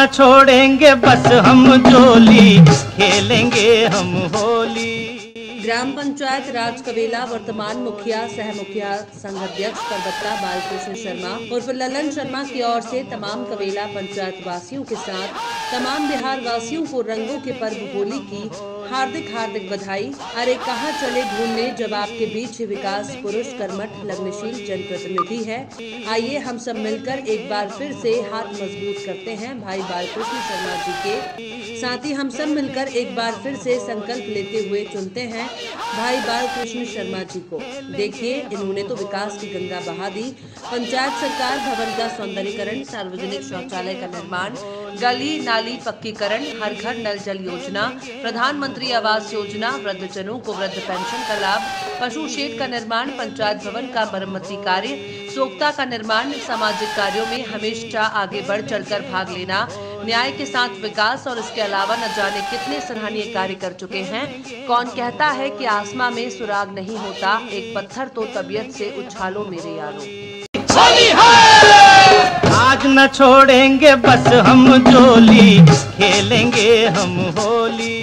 न छोड़ेंगे बस हम झोली, खेलेंगे हम होली। ग्राम पंचायत राज कवेला वर्तमान मुखिया सह मुखिया संघ अध्यक्ष परबत्ता-बालकृष्ण शर्मा उर्फ ललन शर्मा की ओर से तमाम कवेला पंचायत वासियों के साथ तमाम बिहार वासियों को रंगों के पर्व होली की हार्दिक हार्दिक बधाई। अरे कहाँ चले घूमने जब आपके बीच विकास पुरुष, कर्मठ, लग्नशील जनप्रतिनिधि है। आइए हम सब मिलकर एक बार फिर से हाथ मजबूत करते हैं भाई बालकृष्ण शर्मा जी के। साथ ही हम सब मिलकर एक बार फिर से संकल्प लेते हुए चुनते हैं भाई बालकृष्ण शर्मा जी को। देखिए इन्होंने तो विकास की गंगा बहा दी। पंचायत सरकार भवन का सौंदर्यीकरण, सार्वजनिक शौचालय का निर्माण, गली नाली पक्कीकरण, हर घर नल जल योजना, प्रधानमंत्री आवास योजना, वृद्धजनों को वृद्ध पेंशन का लाभ, पशु शेड का निर्माण, पंचायत भवन का मरम्मती कार्य, सोख्ता का निर्माण, सामाजिक कार्यों में हमेशा आगे बढ़ चढ़कर भाग लेना, न्याय के साथ विकास और इसके अलावा न जाने कितने सराहनीय कार्य कर चुके हैं। कौन कहता है कि आसमां में सुराग नहीं होता, एक पत्थर तो तबीयत से उछालो मेरे यारों। आज न छोड़ेंगे बस हम झोली, खेलेंगे हम होली।